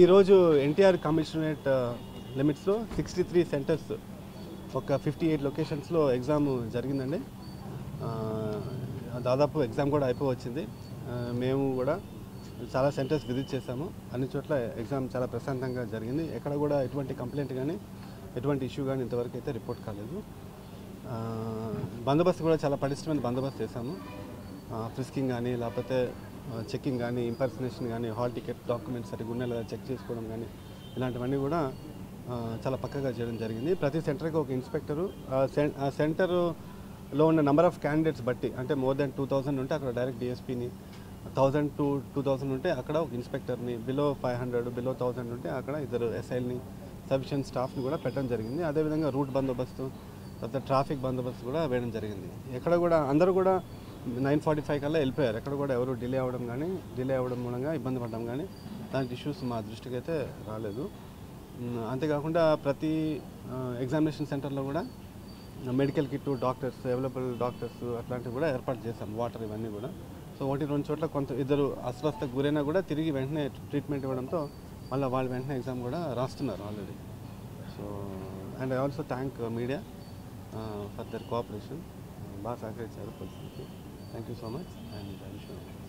ఈరోజు ఎన్టీఆర్ కమిషనరేట్ లిమిట్స్లో 63 సెంటర్స్ ఒక 58 లొకేషన్స్లో ఎగ్జామ్ జరిగిందండి. దాదాపు ఎగ్జామ్ కూడా అయిపోవచ్చింది. మేము కూడా చాలా సెంటర్స్ విజిట్ చేశాము. అన్ని చోట్ల ఎగ్జామ్ చాలా ప్రశాంతంగా జరిగింది. ఎక్కడ కూడా ఎటువంటి కంప్లైంట్ కానీ ఎటువంటి ఇష్యూ కానీ ఇంతవరకు అయితే రిపోర్ట్ కాలేదు. బందోబస్తు కూడా చాలా పటిష్టమైన బందోబస్తు చేశాము. ఫ్రిస్కింగ్ కానీ లేకపోతే చెక్కింగ్ కానీ, ఇంపర్సనేషన్ కానీ, హాల్ టికెట్ డాక్యుమెంట్స్ సరిగ్గా ఉన్నా లేదా చెక్ చేసుకోవడం కానీ ఇలాంటివన్నీ కూడా చాలా పక్కగా చేయడం జరిగింది. ప్రతి సెంటర్కి ఒక ఇన్స్పెక్టరు, ఆ సెంటర్లో ఉన్న నెంబర్ ఆఫ్ క్యాండిడేట్స్ బట్టి, అంటే మోర్ దెన్ 2000 ఉంటే అక్కడ డైరెక్ట్ డిఎస్పీని, 1000 to 2000 ఉంటే అక్కడ ఒక ఇన్స్పెక్టర్ని, బిలో 500 బిలో 1000 ఉంటే అక్కడ ఇద్దరు ఎస్ఐల్ని, సఫిషియెంట్ స్టాఫ్ని కూడా పెట్టడం జరిగింది. అదేవిధంగా రూట్ బందోబస్తు, తర్వాత ట్రాఫిక్ బందోబస్తు కూడా వేయడం జరిగింది. ఎక్కడ కూడా అందరూ కూడా 9:45 కల్లా వెళ్ళిపోయారు. ఎక్కడ కూడా ఎవరు డిలే అవ్వడం మూలంగా ఇబ్బంది పడడం కానీ దానికి ఇష్యూస్ మా దృష్టికి అయితే రాలేదు. అంతేకాకుండా ప్రతి ఎగ్జామినేషన్ సెంటర్లో కూడా medical kit, doctors, available doctors అట్లాంటివి కూడా ఏర్పాటు చేశాం. వాటర్ ఇవన్నీ కూడా. సో 1-2 చోట్ల కొంత ఇద్దరు అస్వస్థకు గురైనా కూడా తిరిగి వెంటనే ట్రీట్మెంట్ ఇవ్వడంతో మళ్ళీ వాళ్ళు వెంటనే ఎగ్జామ్ కూడా రాస్తున్నారు already. So and I also thank media for their cooperation. బాగా సహకరించారు పరిస్థితికి. Thank you so much and I wish you